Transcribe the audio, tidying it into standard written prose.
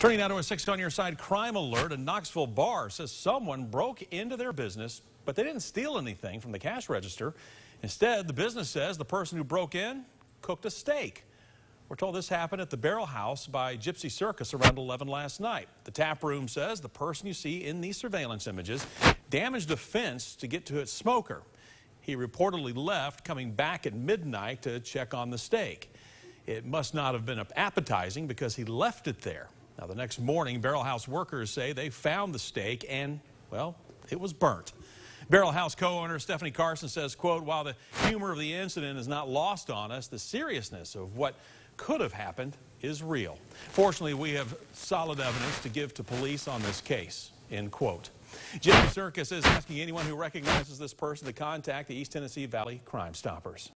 Turning now to a 6 on your side crime alert. A Knoxville bar says someone broke into their business, but they didn't steal anything from the cash register. Instead, the business says the person who broke in cooked a steak. We're told this happened at the Barrel House by Gypsy Circus around 11 last night. The taproom says the person you see in these surveillance images damaged a fence to get to its smoker. He reportedly left, coming back at midnight to check on the steak. It must not have been appetizing because he left it there. Now, the next morning, Barrel House workers say they found the steak and, well, it was burnt. Barrel House co-owner Stephanie Carson says, quote, "While the humor of the incident is not lost on us, the seriousness of what could have happened is real. Fortunately, we have solid evidence to give to police on this case," end quote. Gypsy Circus is asking anyone who recognizes this person to contact the East Tennessee Valley Crime Stoppers.